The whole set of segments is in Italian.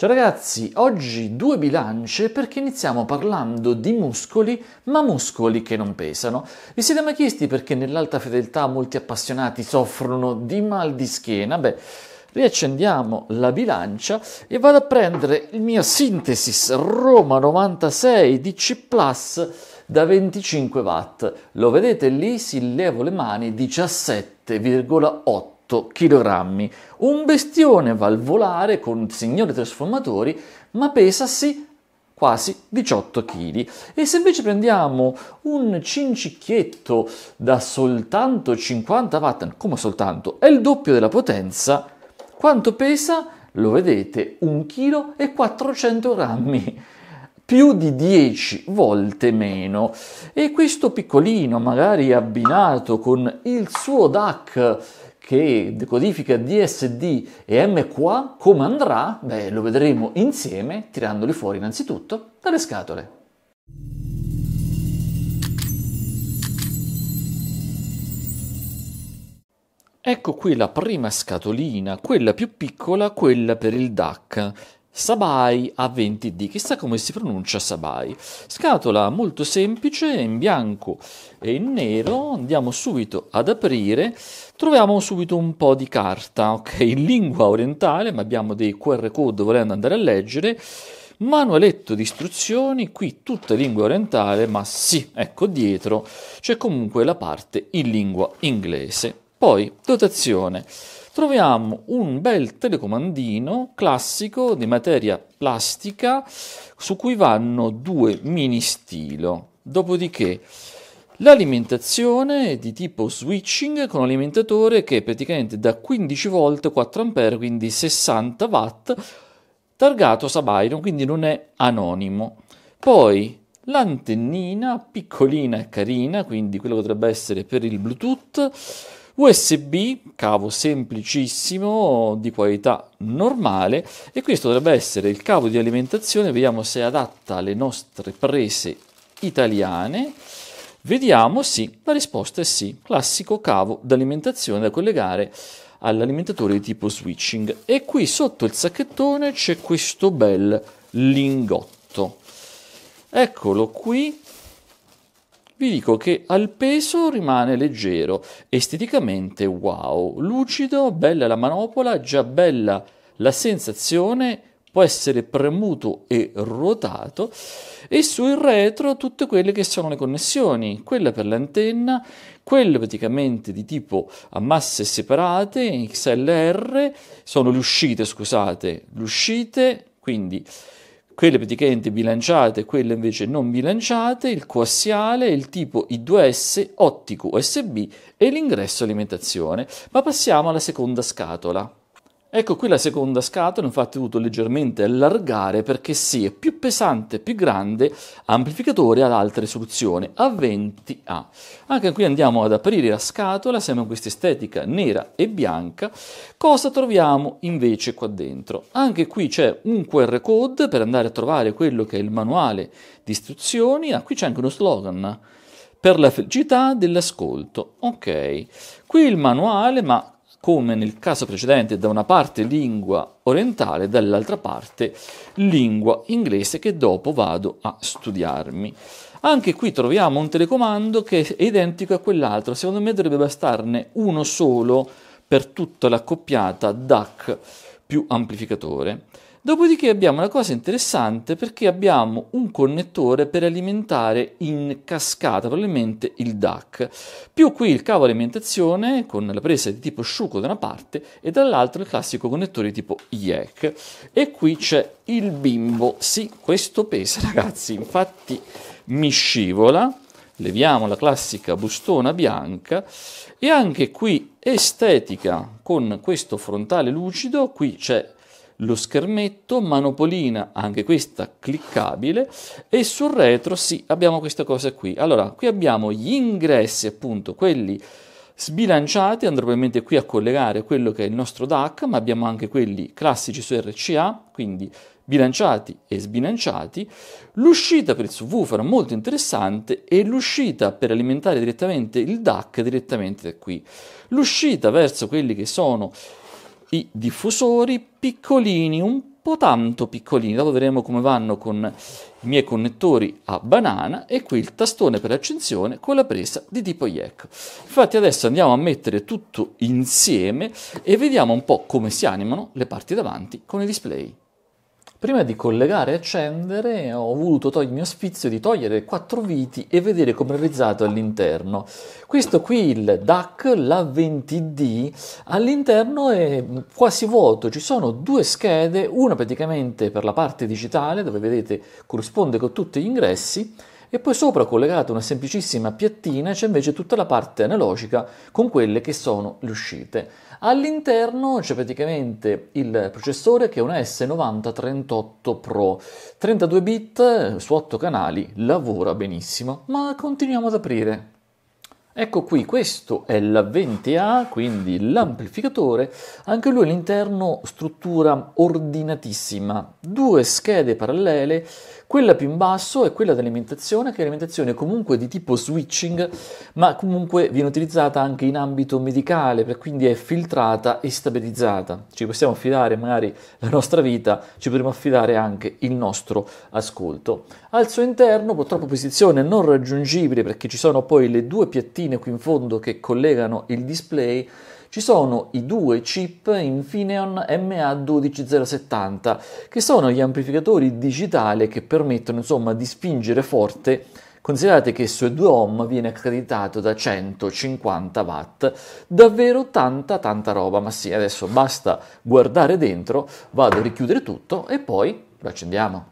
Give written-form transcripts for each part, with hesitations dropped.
Ciao ragazzi, oggi due bilance perché iniziamo parlando di muscoli, ma muscoli che non pesano. Vi siete mai chiesti perché nell'alta fedeltà molti appassionati soffrono di mal di schiena? Beh, riaccendiamo la bilancia e vado a prendere il mio Synthesis Roma 96 DC Plus da 25 watt. Lo vedete lì, si levo le mani, 17,8 kg. Un bestione valvolare con signori trasformatori, ma pesa sì quasi 18 kg. E se invece prendiamo un cincicchietto da soltanto 50 watt, come soltanto, è il doppio della potenza, quanto pesa? Lo vedete, 1 kg e 400 grammi. Più di 10 volte meno. E questo piccolino, magari abbinato con il suo DAC che decodifica DSD e MQA, come andrà? Beh, lo vedremo insieme, tirandoli fuori innanzitutto dalle scatole. Ecco qui la prima scatolina, quella più piccola, quella per il DAC. Sabaj A20d, chissà come si pronuncia Sabaj. Scatola molto semplice, in bianco e in nero. Andiamo subito ad aprire, troviamo subito un po' di carta, ok, in lingua orientale, ma abbiamo dei QR code volendo andare a leggere. Manualetto di istruzioni, qui tutta lingua orientale, ma sì, ecco dietro c'è comunque la parte in lingua inglese. Poi dotazione. Troviamo un bel telecomandino classico di materia plastica su cui vanno due mini stilo. Dopodiché l'alimentazione di tipo switching con un alimentatore che è praticamente da 15 volt 4A, quindi 60 watt, targato Sabayon, quindi non è anonimo. Poi l'antennina piccolina e carina, quindi quello che potrebbe essere per il Bluetooth. USB, cavo semplicissimo, di qualità normale, e questo dovrebbe essere il cavo di alimentazione. Vediamo se è adatta alle nostre prese italiane. Vediamo, sì, la risposta è sì, classico cavo d'alimentazione da collegare all'alimentatore di tipo switching. E qui sotto il sacchettone c'è questo bel lingotto, eccolo qui. Vi dico che al peso rimane leggero, esteticamente wow, lucido, bella la manopola, già bella la sensazione, può essere premuto e ruotato, e sul retro tutte quelle che sono le connessioni, quella per l'antenna, quella praticamente di tipo a masse separate, XLR, sono le uscite, scusate, le uscite, quindi quelle praticamente bilanciate, quelle invece non bilanciate, il coassiale, il tipo I2S, ottico USB e l'ingresso alimentazione. Ma passiamo alla seconda scatola. Ecco qui la seconda scatola, infatti ho dovuto leggermente allargare perché sì, è più pesante, più grande, amplificatore ad alta risoluzione, A20A. Anche qui andiamo ad aprire la scatola, siamo in questa estetica nera e bianca. Cosa troviamo invece qua dentro? Anche qui c'è un QR code per andare a trovare quello che è il manuale di istruzioni. Ah, qui c'è anche uno slogan, per la felicità dell'ascolto. Ok, qui il manuale, ma come nel caso precedente, da una parte lingua orientale, dall'altra parte lingua inglese, che dopo vado a studiarmi. Anche qui troviamo un telecomando che è identico a quell'altro, secondo me dovrebbe bastarne uno solo per tutta la coppiata DAC più amplificatore. Dopodiché abbiamo una cosa interessante, perché abbiamo un connettore per alimentare in cascata, probabilmente il DAC, più qui il cavo alimentazione con la presa di tipo Schuko da una parte e dall'altra il classico connettore tipo IEC. E qui c'è il bimbo, sì, questo pesa ragazzi, infatti mi scivola. Leviamo la classica bustona bianca e anche qui estetica con questo frontale lucido, qui c'è lo schermetto, manopolina anche questa cliccabile, e sul retro sì, abbiamo questa cosa qui. Allora qui abbiamo gli ingressi, appunto quelli sbilanciati, andrò probabilmente qui a collegare quello che è il nostro DAC, ma abbiamo anche quelli classici su RCA, quindi bilanciati e sbilanciati. L'uscita per il subwoofer molto interessante, e l'uscita per alimentare direttamente il DAC direttamente da qui. L'uscita verso quelli che sono i diffusori piccolini, un po' tanto piccolini. Dopo vedremo come vanno con i miei connettori a banana. E qui il tastone per l'accensione con la presa di tipo jack. Infatti adesso andiamo a mettere tutto insieme e vediamo un po' come si animano le parti davanti con i display. Prima di collegare e accendere ho voluto togliermi lo sfizio di togliere 4 viti e vedere come è realizzato all'interno. Questo qui, il DAC, l'A20D, all'interno è quasi vuoto, ci sono 2 schede, una praticamente per la parte digitale dove vedete corrisponde con tutti gli ingressi e poi sopra collegata una semplicissima piattina c'è invece tutta la parte analogica con quelle che sono le uscite. All'interno c'è praticamente il processore che è un ES9038 Pro, 32 bit su 8 canali, lavora benissimo, ma continuiamo ad aprire. Ecco qui, questo è l'A20A, quindi l'amplificatore, anche lui all'interno struttura ordinatissima, 2 schede parallele, quella più in basso è quella dell'alimentazione, che è alimentazione comunque di tipo switching, ma comunque viene utilizzata anche in ambito medicale, quindi è filtrata e stabilizzata. Ci possiamo affidare magari la nostra vita, ci potremo affidare anche il nostro ascolto. Al suo interno, purtroppo posizione non raggiungibile perché ci sono poi le 2 piattine qui in fondo che collegano il display, ci sono i 2 chip Infineon MA12070 che sono gli amplificatori digitali che permettono insomma di spingere forte. Considerate che su E2OM viene accreditato da 150 watt, davvero tanta roba, ma sì, adesso basta guardare dentro, vado a richiudere tutto e poi lo accendiamo.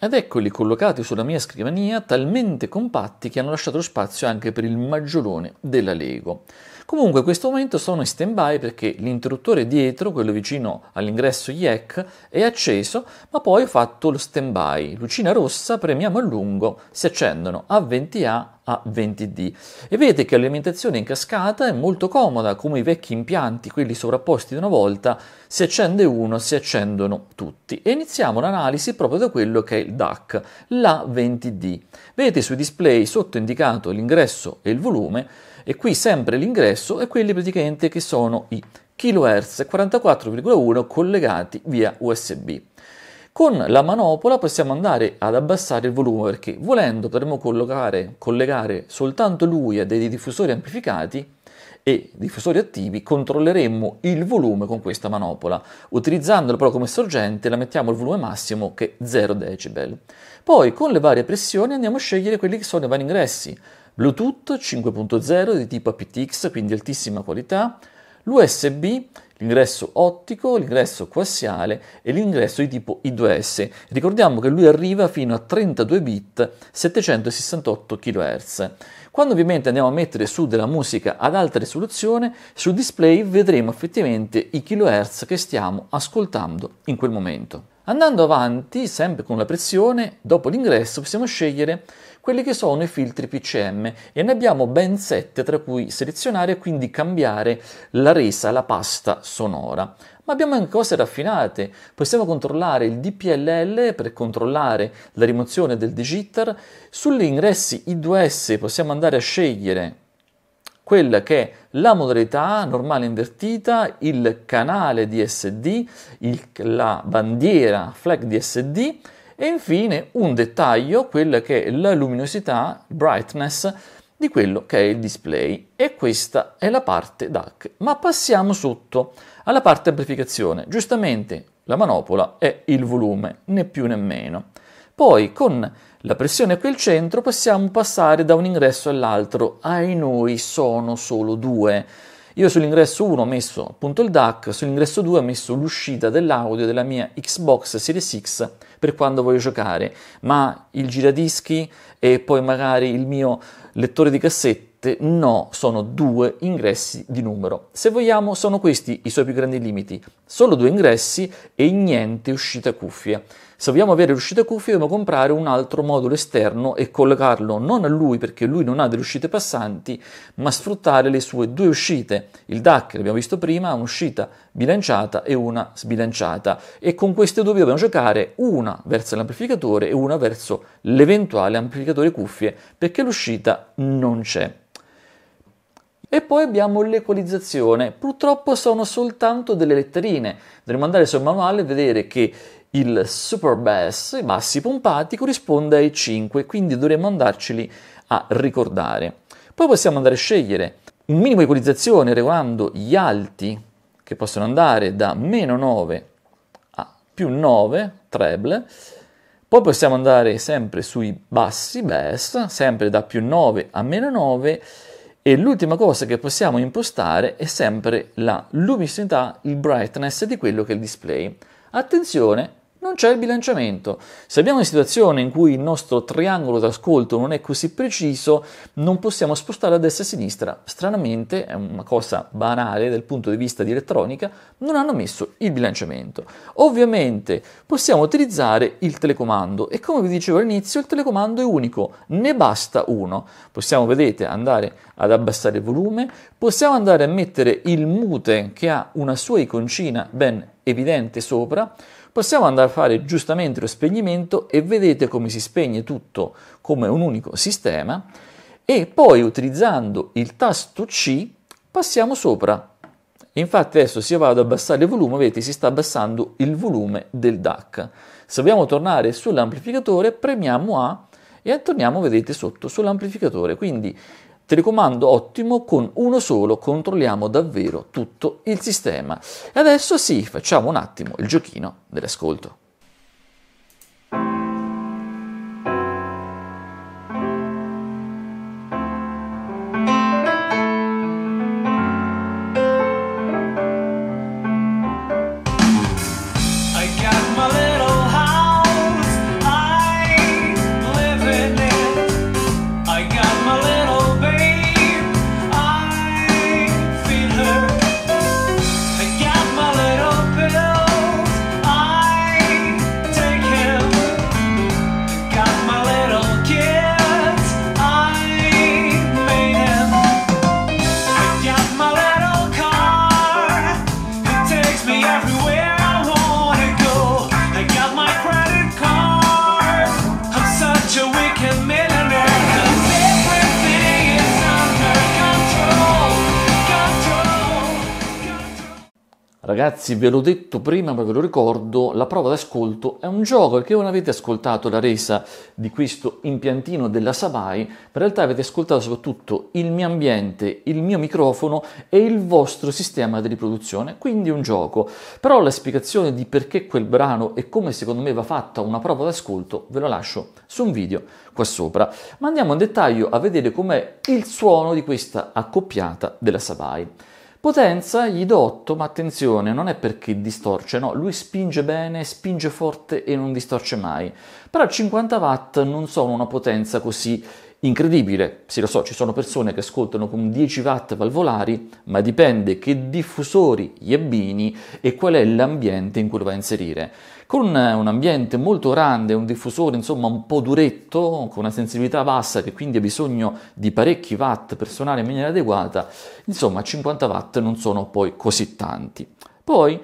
Ed eccoli collocati sulla mia scrivania, talmente compatti che hanno lasciato spazio anche per il maggiolone della Lego. Comunque in questo momento sono in stand-by perché l'interruttore dietro, quello vicino all'ingresso jack, è acceso, ma poi ho fatto lo stand-by. Lucina rossa, premiamo a lungo, si accendono A20A, A20D. E vedete che l'alimentazione in cascata è molto comoda, come i vecchi impianti, quelli sovrapposti di una volta, si accende uno, si accendono tutti. E iniziamo l'analisi proprio da quello che è il DAC, l'A20D. Vedete sui display sotto indicato l'ingresso e il volume, e qui sempre l'ingresso e quelli praticamente che sono i kHz 44,1 collegati via USB. Con la manopola possiamo andare ad abbassare il volume perché volendo potremmo collegare soltanto lui a dei diffusori amplificati e diffusori attivi, controlleremo il volume con questa manopola. Utilizzandolo però come sorgente la mettiamo al volume massimo che è 0 decibel. Poi con le varie pressioni andiamo a scegliere quelli che sono i vari ingressi. Bluetooth 5.0 di tipo aptX, quindi altissima qualità, l'USB, l'ingresso ottico, l'ingresso coassiale e l'ingresso di tipo I2S. Ricordiamo che lui arriva fino a 32 bit, 768 kHz. Quando ovviamente andiamo a mettere su della musica ad alta risoluzione, sul display vedremo effettivamente i kHz che stiamo ascoltando in quel momento. Andando avanti, sempre con la pressione, dopo l'ingresso possiamo scegliere quelli che sono i filtri PCM e ne abbiamo ben 7 tra cui selezionare e quindi cambiare la resa, la pasta sonora. Ma abbiamo anche cose raffinate, possiamo controllare il DPLL per controllare la rimozione del digiter, sugli ingressi I2S possiamo andare a scegliere quella che è la modalità normale invertita, il canale DSD, la bandiera flag DSD e infine un dettaglio, quella che è la luminosità, brightness, di quello che è il display. E questa è la parte DAC. Ma passiamo sotto alla parte amplificazione. Giustamente la manopola è il volume, né più né meno. Poi con la pressione qui al centro possiamo passare da un ingresso all'altro, ahi noi sono solo 2. Io sull'ingresso 1 ho messo appunto il DAC, sull'ingresso 2 ho messo l'uscita dell'audio della mia Xbox Series X per quando voglio giocare, ma il giradischi e poi magari il mio lettore di cassette, no, sono 2 ingressi di numero. Se vogliamo sono questi i suoi più grandi limiti, solo 2 ingressi e niente uscita cuffia. Se vogliamo avere l'uscita cuffia dobbiamo comprare un altro modulo esterno e collegarlo non a lui perché lui non ha delle uscite passanti, ma sfruttare le sue 2 uscite. Il DAC, l'abbiamo visto prima, ha un'uscita bilanciata e una sbilanciata e con queste 2 dobbiamo giocare una verso l'amplificatore e una verso l'eventuale amplificatore cuffie perché l'uscita non c'è. E poi abbiamo l'equalizzazione, purtroppo sono soltanto delle letterine, dovremmo andare sul manuale e vedere che il super bass, i bassi pompati, corrisponde ai 5, quindi dovremmo andarceli a ricordare. Poi possiamo andare a scegliere un minimo di equalizzazione regolando gli alti, che possono andare da meno 9 a più 9, treble. Poi possiamo andare sempre sui bassi, bass, sempre da più 9 a meno 9. E l'ultima cosa che possiamo impostare è sempre la luminosità, il brightness di quello che è il display. Attenzione, non c'è il bilanciamento. Se abbiamo una situazione in cui il nostro triangolo d'ascolto non è così preciso, non possiamo spostare a destra e a sinistra. Stranamente, è una cosa banale dal punto di vista di elettronica, non hanno messo il bilanciamento. Ovviamente possiamo utilizzare il telecomando e, come vi dicevo all'inizio, il telecomando è unico, ne basta uno. Possiamo, vedete, andare ad abbassare il volume, possiamo andare a mettere il mute che ha una sua iconcina ben evidente sopra. Possiamo andare a fare giustamente lo spegnimento e vedete come si spegne tutto come un unico sistema, e poi utilizzando il tasto C passiamo sopra. Infatti adesso se io vado ad abbassare il volume, vedete, si sta abbassando il volume del DAC. Se vogliamo tornare sull'amplificatore premiamo A e torniamo, vedete, sotto sull'amplificatore. Quindi telecomando ottimo, con uno solo controlliamo davvero tutto il sistema. E adesso sì, facciamo un attimo il giochino dell'ascolto. Ragazzi, ve l'ho detto prima ma ve lo ricordo, la prova d'ascolto è un gioco, perché voi non avete ascoltato la resa di questo impiantino della Sabaj, in realtà avete ascoltato soprattutto il mio ambiente, il mio microfono e il vostro sistema di riproduzione, quindi è un gioco. Però la spiegazione di perché quel brano e come secondo me va fatta una prova d'ascolto ve lo lascio su un video qua sopra, ma andiamo in dettaglio a vedere com'è il suono di questa accoppiata della Sabaj. Potenza gli do 8, ma attenzione, non è perché distorce, no, lui spinge bene, spinge forte e non distorce mai. Però 50 watt non sono una potenza così incredibile. Sì, lo so, ci sono persone che ascoltano con 10 watt valvolari, ma dipende che diffusori gli abbini e qual è l'ambiente in cui lo va a inserire. Con un ambiente molto grande, un diffusore insomma un po' duretto, con una sensibilità bassa che quindi ha bisogno di parecchi watt per suonare in maniera adeguata, insomma 50 watt non sono poi così tanti. Poi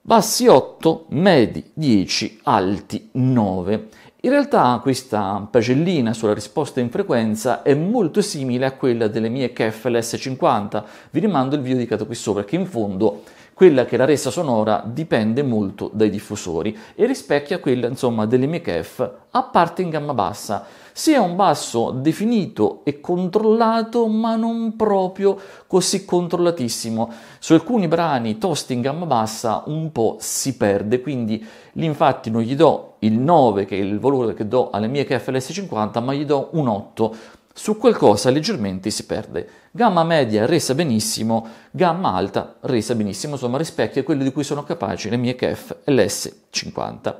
bassi 8, medi 10, alti 9. In realtà questa pagellina sulla risposta in frequenza è molto simile a quella delle mie KEF LS50. Vi rimando il video dedicato qui sopra, che in fondo quella che è la resa sonora dipende molto dai diffusori e rispecchia quella, insomma, delle mie KEF, a parte in gamma bassa. Sì, è un basso definito e controllato, ma non proprio così controllatissimo. Su alcuni brani tosti in gamma bassa un po' si perde, quindi lì infatti non gli do il 9, che è il valore che do alle mie KEF LS50, ma gli do un 8. Su qualcosa leggermente si perde. Gamma media resa benissimo, gamma alta resa benissimo, insomma rispecchia quello di cui sono capaci le mie KEF LS50.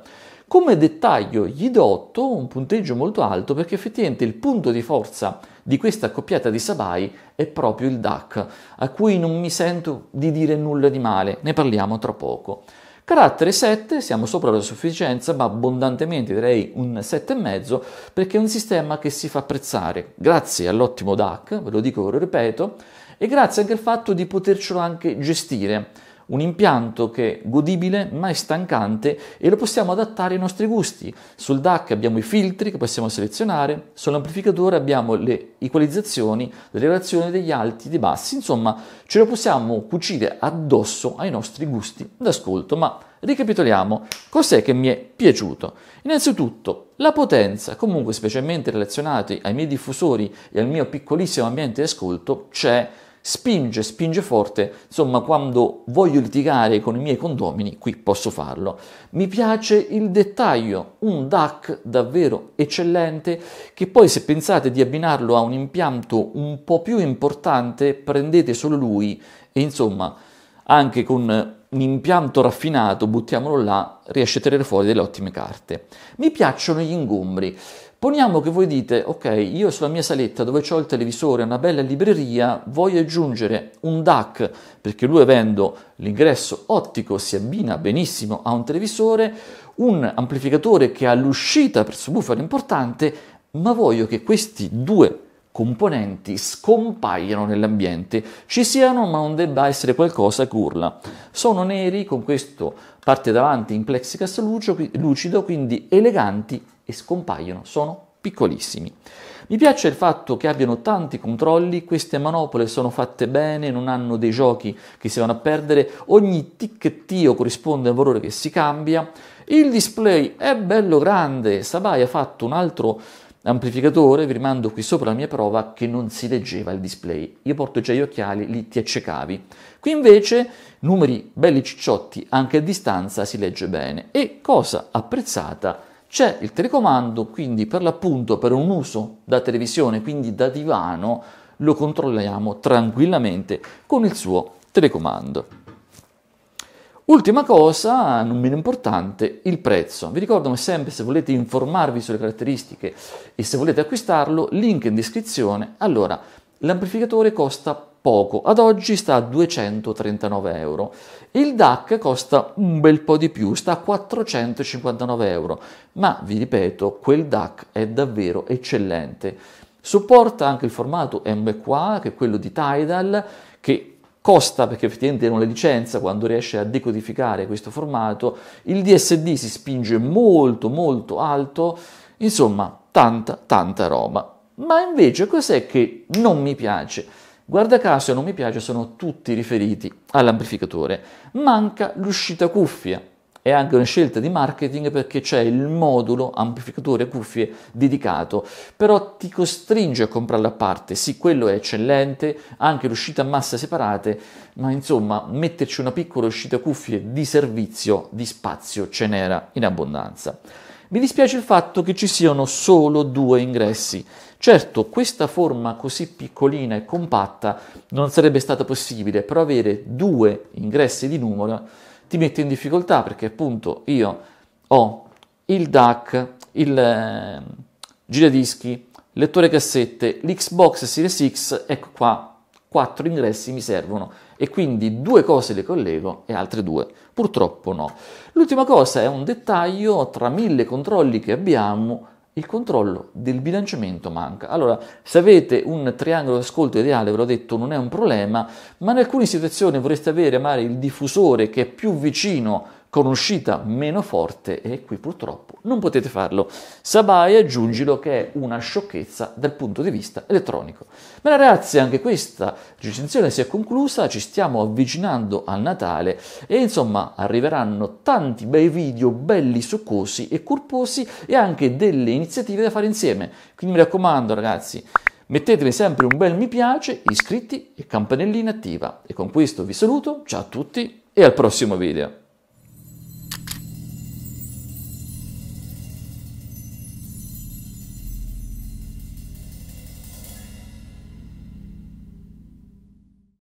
Come dettaglio gli do 8, un punteggio molto alto, perché effettivamente il punto di forza di questa accoppiata di Sabaj è proprio il DAC, a cui non mi sento di dire nulla di male, ne parliamo tra poco. Carattere 7, siamo sopra la sufficienza, ma abbondantemente, direi un 7,5, perché è un sistema che si fa apprezzare grazie all'ottimo DAC, ve lo dico e ve lo ripeto, e grazie anche al fatto di potercelo anche gestire. un impianto che è godibile ma è stancante e lo possiamo adattare ai nostri gusti. Sul DAC abbiamo i filtri che possiamo selezionare, sull'amplificatore abbiamo le equalizzazioni, le relazioni degli alti e dei bassi, insomma ce lo possiamo cucire addosso ai nostri gusti d'ascolto. Ma ricapitoliamo, cos'è che mi è piaciuto? Innanzitutto la potenza, comunque specialmente relazionati ai miei diffusori e al mio piccolissimo ambiente di ascolto, c'è, spinge forte, insomma quando voglio litigare con i miei condomini qui posso farlo. Mi piace il dettaglio, un DAC davvero eccellente che poi, se pensate di abbinarlo a un impianto un po' più importante, prendete solo lui e insomma anche con un impianto raffinato, buttiamolo là, riesce a tirare fuori delle ottime carte. Mi piacciono gli ingombri. Poniamo che voi dite, ok, io sulla mia saletta dove ho il televisore, una bella libreria, voglio aggiungere un DAC, perché lui, avendo l'ingresso ottico, si abbina benissimo a un televisore, un amplificatore che ha l'uscita per subwoofer importante, ma voglio che questi due componenti scompaiano nell'ambiente, ci siano ma non debba essere qualcosa che urla. Sono neri con questo parte davanti in plexiglass lucido, quindi eleganti, e scompaiono, sono piccolissimi. Mi piace il fatto che abbiano tanti controlli, queste manopole sono fatte bene, non hanno dei giochi che si vanno a perdere, ogni ticchettio corrisponde a un valore che si cambia. Il display è bello grande, Sabaj ha fatto un altro amplificatore, vi rimando qui sopra la mia prova, che non si leggeva il display. Io porto già gli occhiali, lì ti accecavi. Qui invece numeri belli cicciotti, anche a distanza si legge bene. E cosa apprezzata, c'è il telecomando, quindi per l'appunto per un uso da televisione, quindi da divano, lo controlliamo tranquillamente con il suo telecomando. Ultima cosa, non meno importante, il prezzo. Vi ricordo come sempre, se volete informarvi sulle caratteristiche e se volete acquistarlo, link in descrizione. Allora, l'amplificatore costa poco, ad oggi sta a 239 euro. Il DAC costa un bel po' di più, sta a 459 euro. Ma vi ripeto, quel DAC è davvero eccellente. Supporta anche il formato MQA, che è quello di Tidal, che costa perché effettivamente era una licenza quando riesce a decodificare questo formato. Il DSD si spinge molto alto, insomma tanta roba. Ma invece cos'è che non mi piace? Guarda caso non mi piace sono tutti riferiti all'amplificatore. Manca l'uscita cuffia. È anche una scelta di marketing perché c'è il modulo amplificatore cuffie dedicato, però ti costringe a comprarla a parte. Sì, quello è eccellente, anche l'uscita a massa separate, ma insomma metterci una piccola uscita cuffie di servizio, di spazio ce n'era in abbondanza. Mi dispiace il fatto che ci siano solo due ingressi. Certo, questa forma così piccolina e compatta non sarebbe stata possibile, però avere due ingressi di numero ti mette in difficoltà, perché appunto io ho il DAC, il giradischi, lettore cassette, l'Xbox Series X, ecco qua, 4 ingressi mi servono e quindi 2 cose le collego e altre 2 purtroppo no. L'ultima cosa è un dettaglio: tra 1000 controlli che abbiamo, il controllo del bilanciamento manca. Allora, se avete un triangolo d'ascolto ideale, ve l'ho detto, non è un problema, ma in alcune situazioni vorreste avere magari il diffusore che è più vicino con uscita meno forte e qui purtroppo non potete farlo. Sabaj, aggiungilo, che è una sciocchezza dal punto di vista elettronico. Bene ragazzi, anche questa recensione si è conclusa, ci stiamo avvicinando al Natale e insomma arriveranno tanti bei video belli succosi e corposi e anche delle iniziative da fare insieme. Quindi mi raccomando ragazzi, mettetemi sempre un bel mi piace, iscritti e campanellina attiva. E con questo vi saluto, ciao a tutti e al prossimo video.